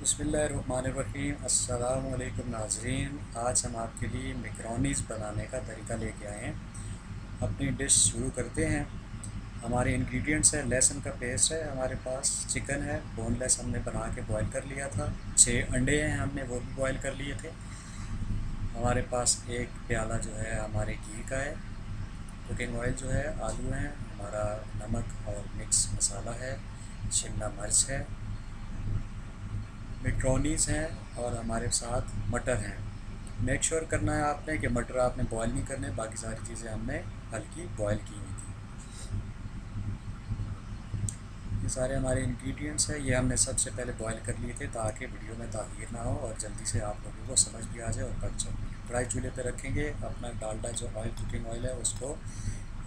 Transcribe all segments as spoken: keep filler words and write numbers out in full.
बिस्मिल्लाहिर्रहमानिर्रहीम। अस्सलामु अलैकुम नाज़रीन। आज हम आपके लिए मैकरोनीज़ बनाने का तरीका लेके आए हैं। अपनी डिश शुरू करते हैं। हमारे इंग्रेडिएंट्स हैं लहसुन का पेस्ट है, हमारे पास चिकन है बोनलेस, हमने बना के बॉयल कर लिया था। छः अंडे हैं, हमने वो भी बॉयल कर लिए थे। हमारे पास एक प्याला जो है हमारे घी का है, कुकिंग ऑयल जो है, आलू हैं, हमारा नमक और मिक्स मसाला है, शिमला मिर्च है, मैकरोनीज़ हैं और हमारे साथ मटर हैं। मेक श्योर करना है आपने कि मटर आपने बॉयल नहीं करने, बाकी सारी चीज़ें हमने हल्की बॉयल की हुई थी। ये सारे हमारे इंग्रेडिएंट्स हैं, ये हमने सबसे पहले बॉयल कर लिए थे ताकि वीडियो में ताखीर ना हो और जल्दी से आप लोगों को समझ भी आ जाए और पक जाए। कढ़ाई चूल्हे पे रखेंगे, अपना डालडा जो ऑयल कुकिंग ऑयल है उसको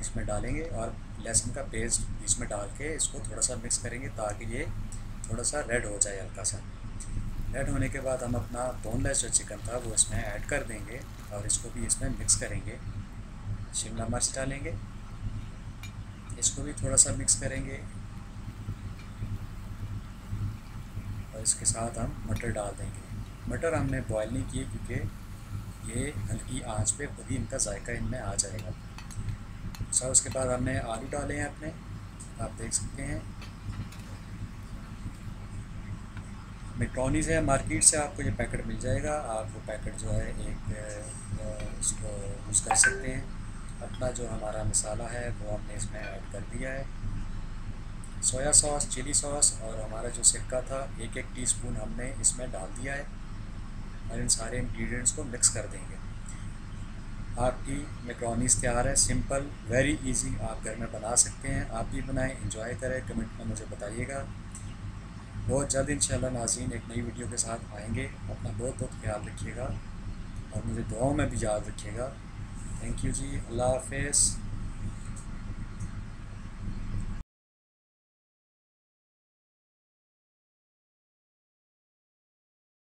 इसमें डालेंगे और लहसुन का पेस्ट इसमें डाल के इसको थोड़ा सा मिक्स करेंगे ताकि ये थोड़ा सा रेड हो जाए। हल्का सा ऐड होने के बाद हम अपना बोनलेस जो चिकन था वो इसमें ऐड कर देंगे और इसको भी इसमें मिक्स करेंगे। शिमला मिर्च डालेंगे, इसको भी थोड़ा सा मिक्स करेंगे और इसके साथ हम मटर डाल देंगे। मटर हमने बॉयल नहीं किए क्योंकि ये हल्की आंच पे खुद ही इनका जायका इनमें आ जाएगा। अच्छा, उसके बाद हमने आलू डाले हैं अपने, आप देख सकते हैं। मैकरोनीज़ है, मार्केट से आपको ये पैकेट मिल जाएगा, आप वो पैकेट जो है एक उसको यूज़ कर सकते हैं। अपना जो हमारा मसाला है वो हमने इसमें ऐड कर दिया है, सोया सॉस, चिली सॉस और हमारा जो सिरका था एक एक टीस्पून हमने इसमें डाल दिया है और इन सारे इंग्रेडिएंट्स को मिक्स कर देंगे। आपकी मैकरोनीज़ तैयार है। सिंपल, वेरी ईजी, आप घर में बना सकते हैं। आप भी बनाएँ, इंजॉय करें, कमेंट में मुझे बताइएगा। बहुत जल्द इंशाल्लाह नाज़रीन एक नई वीडियो के साथ आएंगे। अपना बहुत बहुत ख्याल रखिएगा और मुझे दुआओं में भी याद रखिएगा। थैंक यू जी, अल्लाह हाफ़िज़।